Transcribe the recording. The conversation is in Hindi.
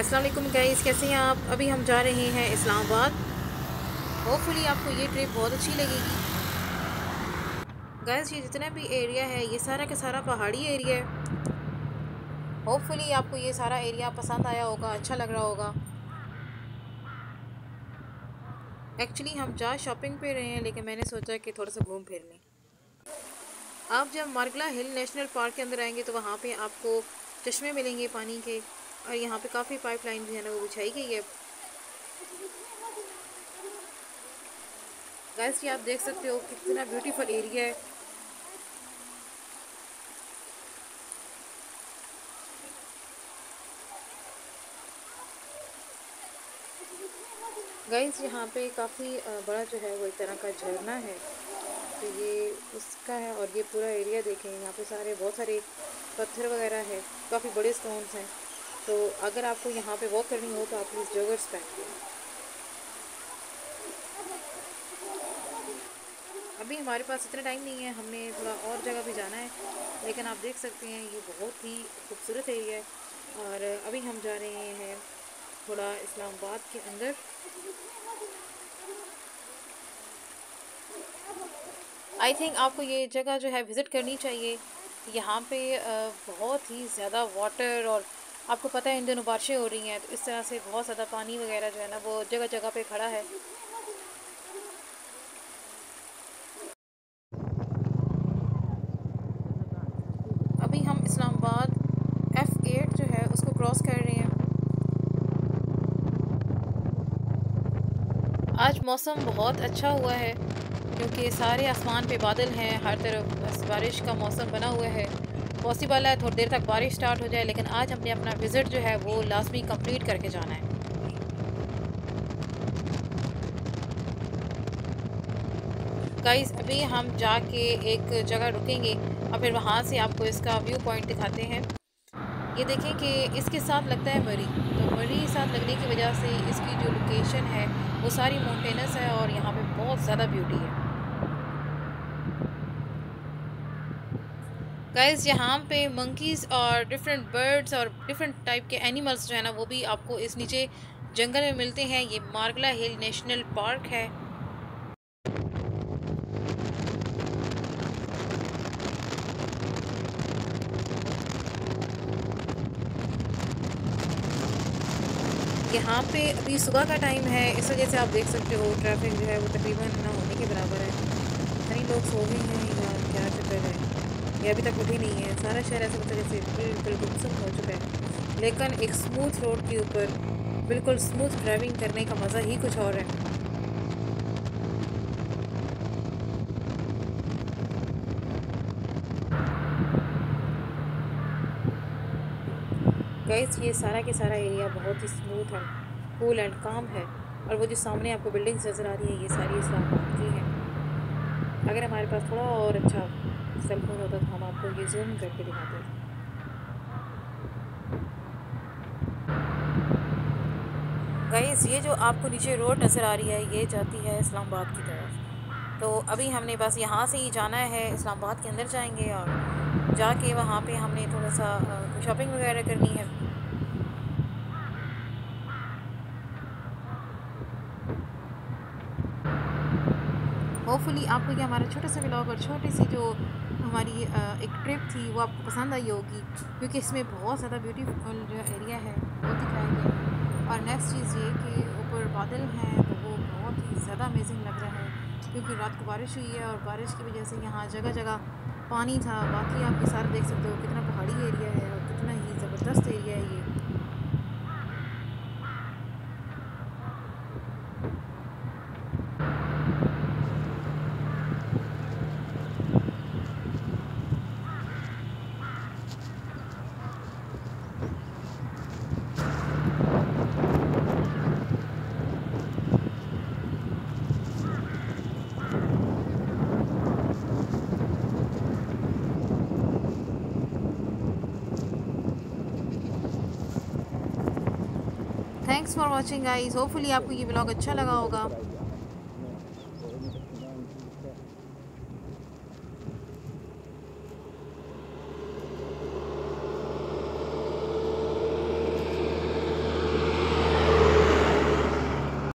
अस्सलाम वालेकुम गाइस, कैसे हैं आप। अभी हम जा रहे हैं इस्लामाबाद। होपफुली आपको ये ट्रिप बहुत अच्छी लगेगी। गाइस ये जितना भी एरिया है ये सारा का सारा पहाड़ी एरिया है। होपफुली आपको ये सारा एरिया पसंद आया होगा, अच्छा लग रहा होगा। एक्चुअली हम जा शॉपिंग पे रहे हैं, लेकिन मैंने सोचा कि थोड़ा सा घूम फिर लें। आप जब मार्गला हिल नेशनल पार्क के अंदर आएंगे तो वहाँ पे आपको चश्मे मिलेंगे पानी के, और यहाँ पे काफ़ी पाइपलाइन जो है ना वो बिछाई गई है। गाइस ये आप देख सकते हो कितना ब्यूटीफुल एरिया है। गाइस यहाँ पे काफ़ी बड़ा जो है वो एक तरह का झरना है, तो ये उसका है। और ये पूरा एरिया देखें, यहाँ पे सारे बहुत सारे पत्थर वगैरह है, काफ़ी बड़े स्टोन्स हैं। तो अगर आपको यहाँ पे वॉक करनी हो तो आप प्लीज़ जॉगर्स पहनिए। अभी हमारे पास इतना टाइम नहीं है, हमने थोड़ा और जगह भी जाना है, लेकिन आप देख सकते हैं ये बहुत ही खूबसूरत एरिया है। और अभी हम जा रहे हैं थोड़ा इस्लामाबाद के अंदर। आई थिंक आपको ये जगह जो है विज़िट करनी चाहिए। यहाँ पे बहुत ही ज़्यादा वाटर, और आपको पता है इन दिनों बारिशें हो रही हैं, तो इस तरह से बहुत ज़्यादा पानी वगैरह जो है ना वो जगह जगह पे खड़ा है। अभी हम इस्लामाबाद F8 जो है उसको क्रॉस कर रहे हैं। आज मौसम बहुत अच्छा हुआ है क्योंकि सारे आसमान पे बादल हैं, हर तरफ बस बारिश का मौसम बना हुआ है। पॉसिबल है थोड़ी देर तक बारिश स्टार्ट हो जाए, लेकिन आज हमने अपना विज़िट जो है वो लाजमी कंप्लीट करके जाना है। गाइस अभी हम जाके एक जगह रुकेंगे और फिर वहाँ से आपको इसका व्यू पॉइंट दिखाते हैं। ये देखें कि इसके साथ लगता है मरी, तो मरी साथ लगने की वजह से इसकी जो लोकेशन है वो सारी माउंटेनस है, और यहाँ पे बहुत ज़्यादा ब्यूटी है। गाइस यहाँ पे मंकीज़ और डिफरेंट बर्ड्स और डिफरेंट टाइप के एनिमल्स जो है ना वो भी आपको इस नीचे जंगल में मिलते हैं। ये मार्गला हिल नेशनल पार्क है। यहाँ पे अभी सुबह का टाइम है, इस वजह से आप देख सकते हो ट्रैफिक जो है वो तकरीबन ना होने के बराबर है। कई लोग सो गए हैं या क्या चक्कर है, ये अभी तक उठी नहीं है। सारा शहर ऐसे तरह से बिल्कुल गुमसुम हो चुका है, लेकिन एक स्मूथ रोड के ऊपर बिल्कुल स्मूथ ड्राइविंग करने का मज़ा ही कुछ और है। गाइस ये सारा के सारा एरिया बहुत ही स्मूथ है, कूल एंड काम है। और वो जो सामने आपको बिल्डिंग्स नज़र आ रही है ये सारी इस्लामाबाद की है। अगर हमारे पास थोड़ा और अच्छा सेलफोन होता तो हम आपको ये जूम करके दिखाते हैं। गाइस ये जो आपको नीचे रोड नज़र आ रही है ये जाती है इस्लामाबाद की तरफ। तो अभी हमने बस यहाँ से ही जाना है, इस्लामाबाद के अंदर जाएंगे और जाके वहाँ पे हमने थोड़ा सा शॉपिंग वगैरह करनी है। होपफुली आपको ये हमारा छोटा सा व्लॉग और छोटी सी जो हमारी एक ट्रिप थी वो आपको पसंद आई होगी, क्योंकि इसमें बहुत ज़्यादा ब्यूटीफुल जो एरिया है वो दिखाया गया है। और नेक्स्ट चीज़ ये कि ऊपर बादल हैं तो वो बहुत ही ज़्यादा अमेजिंग लग रहा है, क्योंकि रात को बारिश हुई है और बारिश की वजह से यहाँ जगह जगह पानी था। बाकी आप ये सारा देख सकते हो कितना पहाड़ी एरिया है और कितना ही ज़बरदस्त एरिया है ये। Thanks for watching guys, hopefully आपको ये ब्लॉग अच्छा लगा होगा।